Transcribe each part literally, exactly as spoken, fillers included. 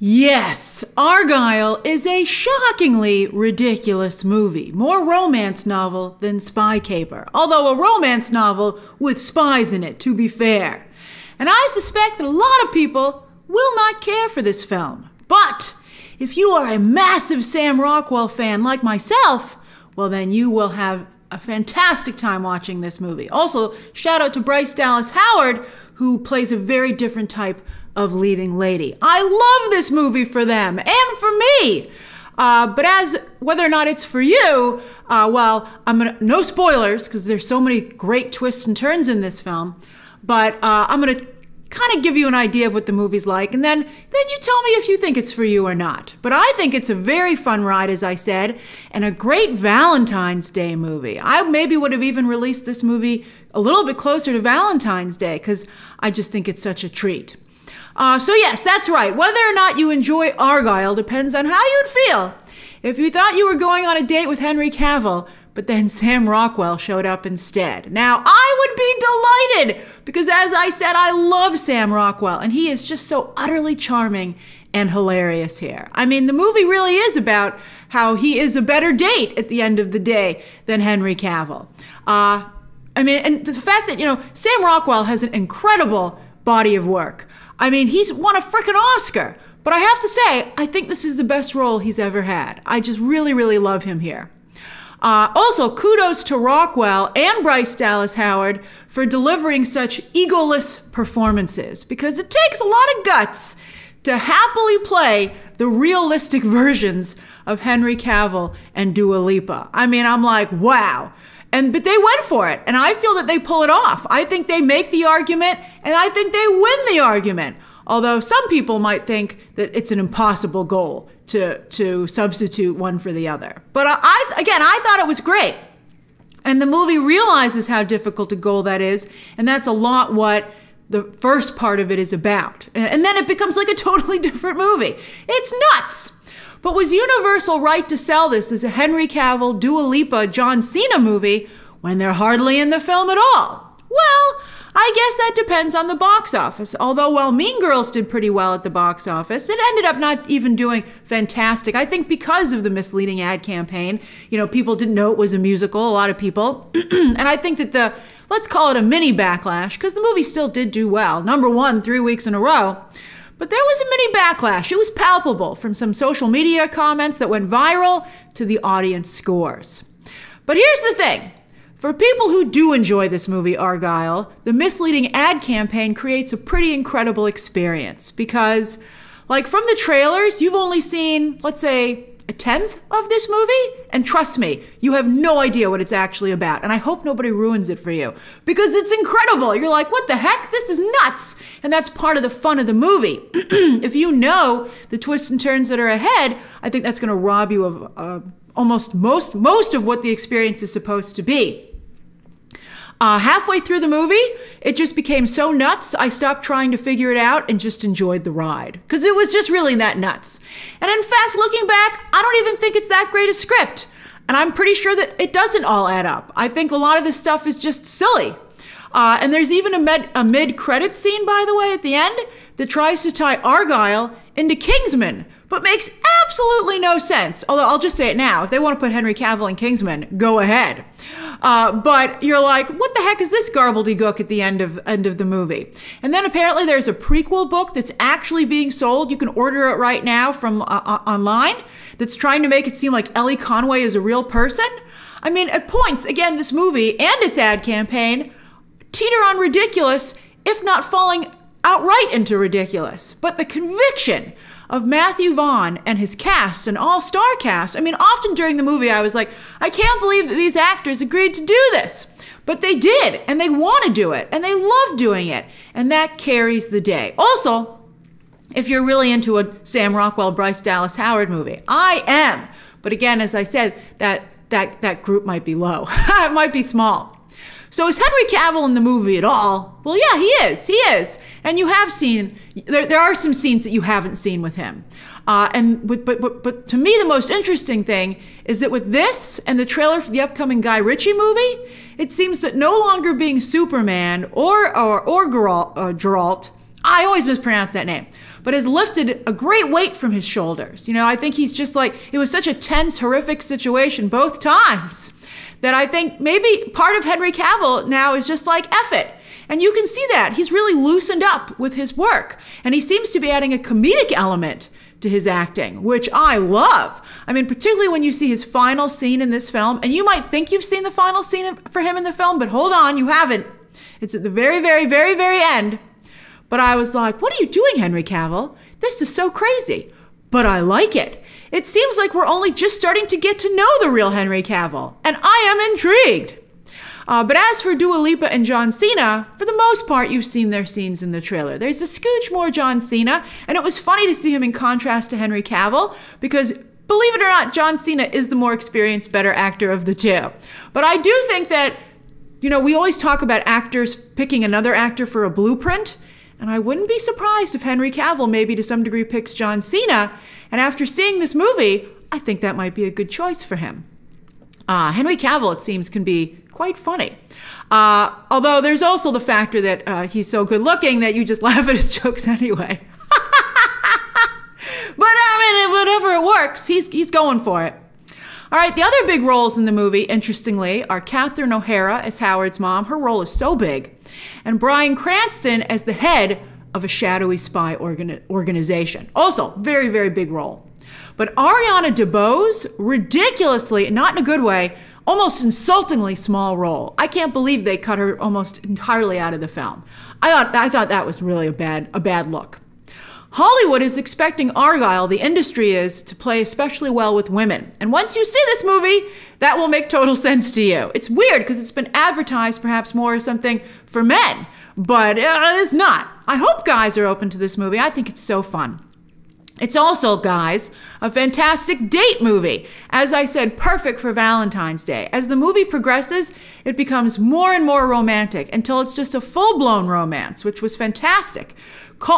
Yes, Argylle is a shockingly ridiculous movie. More romance novel than spy caper. Although a romance novel with spies in it, to be fair. And I suspect that a lot of people will not care for this film. But if you are a massive Sam Rockwell fan like myself, well then you will have a fantastic time watching this movie. Also, shout out to Bryce Dallas Howard, who plays a very different type of leading lady. I love this movie for them and for me. Uh, but as whether or not it's for you, uh, well, I'm gonna, no spoilers, because there's so many great twists and turns in this film, but uh, I'm gonna kind of give you an idea of what the movie's like, and then, then you tell me if you think it's for you or not. But I think it's a very fun ride, as I said, and a great Valentine's Day movie. I maybe would have even released this movie a little bit closer to Valentine's Day, because I just think it's such a treat. Uh, so yes, that's right. Whether or not you enjoy Argylle depends on how you'd feel if you thought you were going on a date with Henry Cavill, but then Sam Rockwell showed up instead. Now, I would be delighted because, as I said, I love Sam Rockwell, and he is just so utterly charming and hilarious here. I mean, the movie really is about how he is a better date at the end of the day than Henry Cavill. Uh, I mean, and the fact that, you know, Sam Rockwell has an incredible body of work. I mean, he's won a frickin' Oscar, but I have to say, I think this is the best role he's ever had. I just really, really love him here. Uh, also, kudos to Rockwell and Bryce Dallas Howard for delivering such egoless performances, because it takes a lot of guts to happily play the realistic versions of Henry Cavill and Dua Lipa. I mean, I'm like, wow. And, but they went for it, and I feel that they pull it off. I think they make the argument, and I think they win the argument. Although some people might think that it's an impossible goal to, to substitute one for the other. But I, I, again, I thought it was great. And the movie realizes how difficult a goal that is, and that's a lot what the first part of it is about. And then it becomes like a totally different movie. It's nuts! But was Universal right to sell this as a Henry Cavill, Dua Lipa, John Cena movie when they're hardly in the film at all? Well, I guess that depends on the box office. Although, while Mean Girls did pretty well at the box office, it ended up not even doing fantastic. I think because of the misleading ad campaign, you know, people didn't know it was a musical, a lot of people. And I think that the, let's call it a mini backlash, because the movie still did do well. Number one, three weeks in a row. But there was a mini backlash. It was palpable, from some social media comments that went viral to the audience scores. But here's the thing. For people who do enjoy this movie, Argylle, the misleading ad campaign creates a pretty incredible experience because, like, from the trailers, you've only seen, let's say, a tenth of this movie, and trust me, you have no idea what it's actually about, and I hope nobody ruins it for you, because it's incredible. You're like, what the heck? This is nuts, and that's part of the fun of the movie. If you know the twists and turns that are ahead, I think that's going to rob you of uh, almost most, most of what the experience is supposed to be. Uh, halfway through the movie, it just became so nuts, I stopped trying to figure it out and just enjoyed the ride. Because it was just really that nuts. And in fact, looking back, I don't even think it's that great a script. And I'm pretty sure that it doesn't all add up. I think a lot of this stuff is just silly. Uh, and there's even a, med a mid-credit scene, by the way, at the end, that tries to tie Argylle into Kingsman, but makes absolutely no sense. Although, I'll just say it now, if they want to put Henry Cavill in Kingsman, go ahead. Uh, but you're like, what the heck is this gobbledygook at the end of, end of the movie? And then apparently there's a prequel book that's actually being sold. You can order it right now from uh, uh, online, that's trying to make it seem like Ellie Conway is a real person. I mean, at points, again, this movie and its ad campaign teeter on ridiculous, if not falling outright into ridiculous. But the conviction of Matthew Vaughn and his cast, an all-star cast, I mean, often during the movie I was like, I can't believe that these actors agreed to do this. But they did, and they want to do it, and they love doing it, and that carries the day. Also, if you're really into a Sam Rockwell, Bryce Dallas Howard movie, I am. But again, as I said, that, that, that group might be low. It might be small. So is Henry Cavill in the movie at all? Well, yeah, he is. He is. And you have seen, there, there are some scenes that you haven't seen with him. Uh, and with, but, but, but to me, the most interesting thing is that with this and the trailer for the upcoming Guy Ritchie movie, it seems that no longer being Superman or, or, or Geralt, uh, Geralt, I always mispronounce that name, but has lifted a great weight from his shoulders. You know, I think he's just like, it was such a tense, horrific situation both times that I think maybe part of Henry Cavill now is just like, F it. And you can see that. He's really loosened up with his work. And he seems to be adding a comedic element to his acting, which I love. I mean, particularly when you see his final scene in this film, and you might think you've seen the final scene for him in the film, but hold on, you haven't. It's at the very, very, very, very end. But I was like, what are you doing, Henry Cavill? This is so crazy, but I like it. It seems like we're only just starting to get to know the real Henry Cavill, and I am intrigued. Uh, but as for Dua Lipa and John Cena, for the most part, you've seen their scenes in the trailer. There's a scooch more John Cena, and it was funny to see him in contrast to Henry Cavill, because believe it or not, John Cena is the more experienced, better actor of the two. But I do think that, you know, we always talk about actors picking another actor for a blueprint, and I wouldn't be surprised if Henry Cavill maybe to some degree picks John Cena, and after seeing this movie, I think that might be a good choice for him. Uh, Henry Cavill, it seems, can be quite funny. Uh, although there's also the factor that uh, he's so good looking that you just laugh at his jokes anyway. But I mean, whatever, it works. He's, he's going for it. All right, the other big roles in the movie, interestingly, are Catherine O'Hara as Howard's mom. Her role is so big. And Bryan Cranston as the head of a shadowy spy organ organization. Also, very, very big role. But Ariana DeBose, ridiculously, not in a good way, almost insultingly small role. I can't believe they cut her almost entirely out of the film. I thought, I thought that was really a bad, a bad look. Hollywood is expecting Argylle, the industry is, to play especially well with women. And once you see this movie, that will make total sense to you. It's weird because it's been advertised perhaps more as something for men, but it's not. I hope guys are open to this movie. I think it's so fun. It's also, guys, a fantastic date movie. As I said, perfect for Valentine's Day. As the movie progresses, it becomes more and more romantic until it's just a full-blown romance, which was fantastic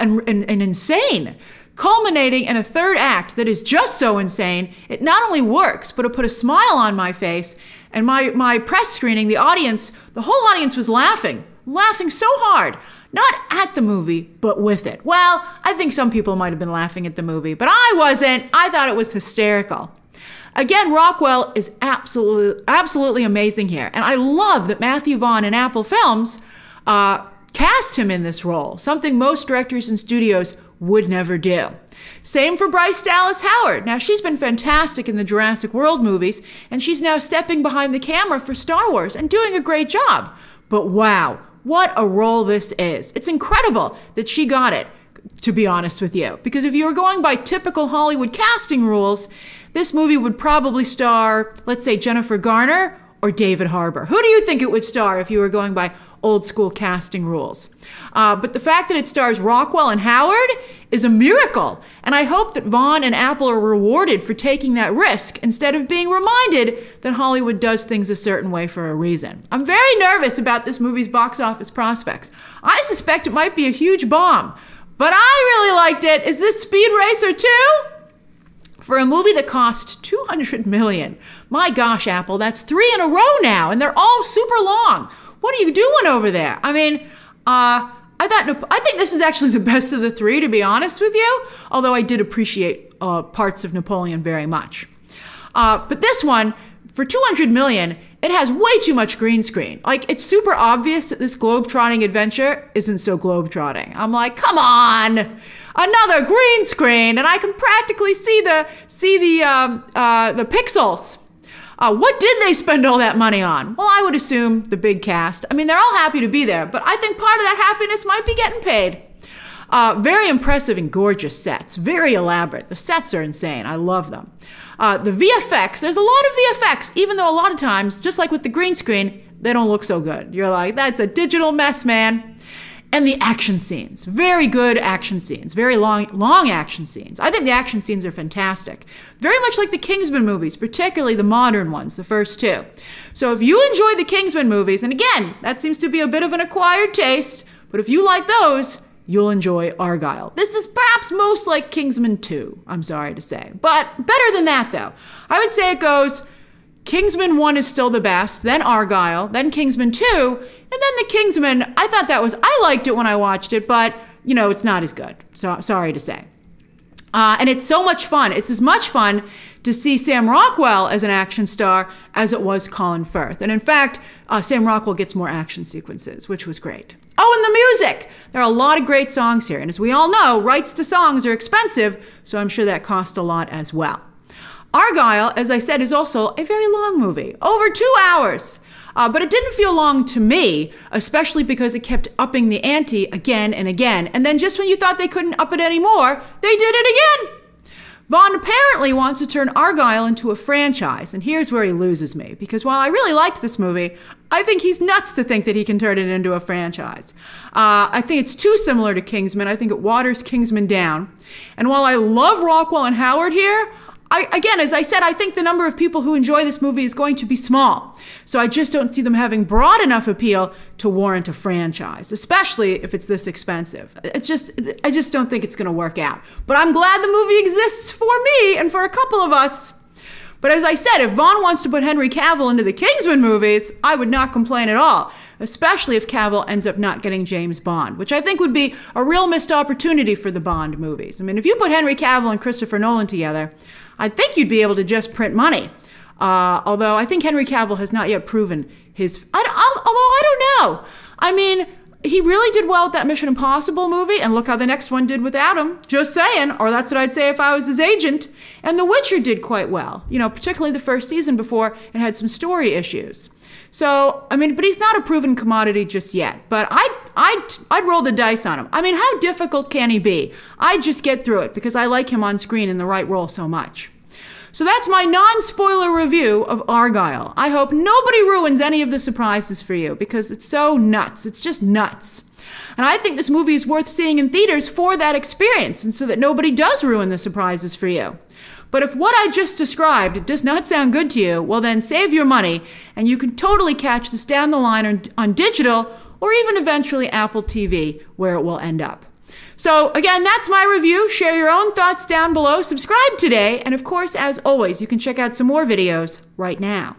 and, and, and insane, culminating in a third act that is just so insane, it not only works, but it put a smile on my face. And my, my press screening, the audience, the whole audience was laughing, laughing so hard. Not at the movie, but with it. Well, I think some people might have been laughing at the movie, but I wasn't. I thought it was hysterical. Again, Rockwell is absolutely, absolutely amazing here. And I love that Matthew Vaughn and Apple Films uh, cast him in this role, something most directors and studios would never do. Same for Bryce Dallas Howard. Now, she's been fantastic in the Jurassic World movies, and she's now stepping behind the camera for Star Wars and doing a great job. But wow. What a role this is. It's incredible that she got it, to be honest with you. Because if you were going by typical Hollywood casting rules, this movie would probably star, let's say, Jennifer Garner or David Harbour. Who do you think it would star if you were going by old school casting rules? Uh, but the fact that it stars Rockwell and Howard is a miracle. And I hope that Vaughn and Apple are rewarded for taking that risk instead of being reminded that Hollywood does things a certain way for a reason. I'm very nervous about this movie's box office prospects. I suspect it might be a huge bomb, but I really liked it. Is this Speed Racer two? For a movie that cost two hundred million dollars. My gosh, Apple, that's three in a row now, and they're all super long. What are you doing over there? I mean, uh, I thought, I think this is actually the best of the three, to be honest with you, although I did appreciate uh, parts of Napoleon very much. Uh, but this one, for two hundred million dollars, it has way too much green screen. Like, it's super obvious that this globe-trotting adventure isn't so globe-trotting. I'm like, come on, another green screen, and I can practically see the see the um, uh, the pixels. Uh, what did they spend all that money on? Well, I would assume the big cast. I mean, they're all happy to be there, but I think part of that happiness might be getting paid. Uh, very impressive and gorgeous sets, very elaborate. The sets are insane. I love them. Uh, the V F X, there's a lot of V F X, even though a lot of times, just like with the green screen, they don't look so good. You're like, that's a digital mess, man. And the action scenes, very good action scenes, very long, long action scenes. I think the action scenes are fantastic. Very much like the Kingsman movies, particularly the modern ones, the first two. So if you enjoy the Kingsman movies, and again, that seems to be a bit of an acquired taste, but if you like those, you'll enjoy Argylle. This is perhaps most like Kingsman two, I'm sorry to say, but better than that though. I would say it goes, Kingsman one is still the best, then Argylle, then Kingsman two, and then the Kingsman. I thought that was, I liked it when I watched it, but you know, it's not as good. So sorry to say. Uh, and it's so much fun. It's as much fun to see Sam Rockwell as an action star as it was Colin Firth. And in fact, uh, Sam Rockwell gets more action sequences, which was great. Oh, and the music. There are a lot of great songs here. And as we all know, rights to songs are expensive, so I'm sure that cost a lot as well. Argylle, as I said, is also a very long movie, over two hours. Uh, but it didn't feel long to me, especially because it kept upping the ante again and again. And then just when you thought they couldn't up it anymore, they did it again. Vaughn apparently wants to turn Argylle into a franchise, and here's where he loses me, because while I really liked this movie, I think he's nuts to think that he can turn it into a franchise. Uh, I think it's too similar to Kingsman. I think it waters Kingsman down. And while I love Rockwell and Howard here, I, again, as I said, I think the number of people who enjoy this movie is going to be small. So I just don't see them having broad enough appeal to warrant a franchise, especially if it's this expensive. It's just, I just don't think it's going to work out. But I'm glad the movie exists for me and for a couple of us. But as I said, if Vaughn wants to put Henry Cavill into the Kingsman movies, I would not complain at all, especially if Cavill ends up not getting James Bond, which I think would be a real missed opportunity for the Bond movies. I mean, if you put Henry Cavill and Christopher Nolan together, I think you'd be able to just print money. Uh, although I think Henry Cavill has not yet proven his... I, I, although I don't know. I mean, he really did well with that Mission Impossible movie, and look how the next one did with Adam. Just saying, or that's what I'd say if I was his agent. And The Witcher did quite well, you know, particularly the first season before it had some story issues. So, I mean, but he's not a proven commodity just yet. But I'd, I'd, I'd roll the dice on him. I mean, how difficult can he be? I'd just get through it because I like him on screen in the right role so much. So that's my non-spoiler review of Argylle. I hope nobody ruins any of the surprises for you because it's so nuts. It's just nuts. And I think this movie is worth seeing in theaters for that experience and so that nobody does ruin the surprises for you. But if what I just described does not sound good to you, well then save your money and you can totally catch this down the line on digital or even eventually Apple T V where it will end up. So again, that's my review. Share your own thoughts down below. Subscribe today. And of course, as always, you can check out some more videos right now.